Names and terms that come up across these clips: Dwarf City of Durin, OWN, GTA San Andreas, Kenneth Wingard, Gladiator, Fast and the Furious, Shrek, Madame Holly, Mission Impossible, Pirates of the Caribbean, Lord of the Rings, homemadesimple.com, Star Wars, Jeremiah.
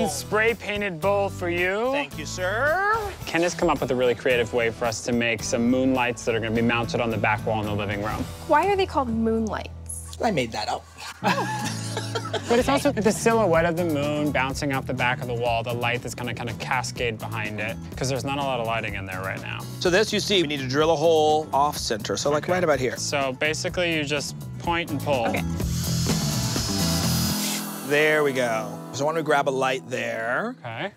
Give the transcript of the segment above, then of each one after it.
One spray-painted bowl for you. Thank you, sir. Ken has come up with a really creative way for us to make some moonlights that are going to be mounted on the back wall in the living room. Why are they called moonlights? I made that up. But it's also the silhouette of the moon bouncing off the back of the wall, the light that's going to kind of cascade behind it, because there's not a lot of lighting in there right now. So this, you see, we need to drill a hole off center, so like right about here. So basically, you just point and pull. Okay. There we go. So I want to grab a light there. Okay.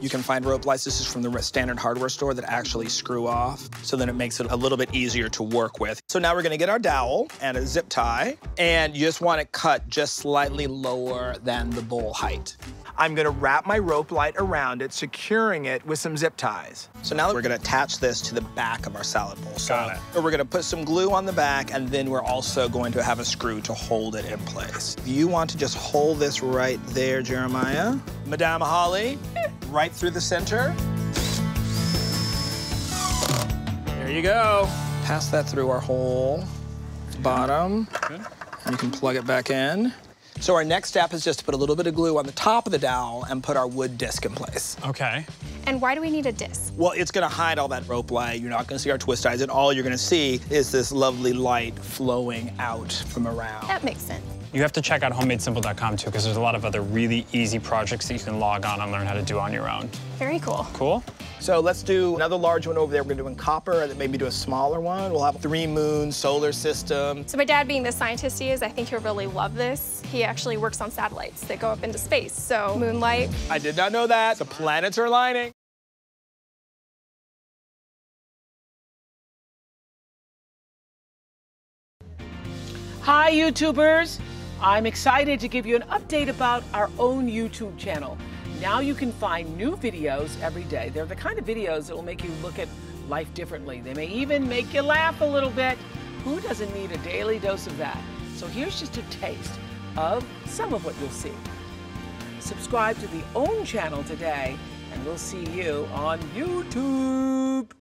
You can find rope lights. This is from the standard hardware store that actually screw off, so then it makes it a little bit easier to work with. So now we're gonna get our dowel and a zip tie, and you just wanna cut just slightly lower than the bowl height. I'm gonna wrap my rope light around it, securing it with some zip ties. So now we're gonna attach this to the back of our salad bowl. Got it. So we're gonna put some glue on the back, and then we're also going to have a screw to hold it in place. You want to just hold this right there, Jeremiah. Madame Holly, right through the center. There you go. Pass that through our hole, bottom. Good. You can plug it back in. So our next step is just to put a little bit of glue on the top of the dowel and put our wood disc in place. Okay. And why do we need a disc? Well, it's gonna hide all that rope light. You're not gonna see our twist ties, and all you're gonna see is this lovely light flowing out from around. That makes sense. You have to check out homemadesimple.com too, because there's a lot of other really easy projects that you can log on and learn how to do on your own. Very cool. Cool. So let's do another large one over there. We're gonna do in copper, and then maybe do a smaller one. We'll have 3 moons, solar system. So my dad, being the scientist he is, I think he'll really love this. He actually works on satellites that go up into space, so moonlight. I did not know that. The planets are aligning. Hi, YouTubers. I'm excited to give you an update about our own YouTube channel. Now you can find new videos every day. They're the kind of videos that will make you look at life differently. They may even make you laugh a little bit. Who doesn't need a daily dose of that? So here's just a taste of some of what you'll see. Subscribe to the OWN channel today, and we'll see you on YouTube.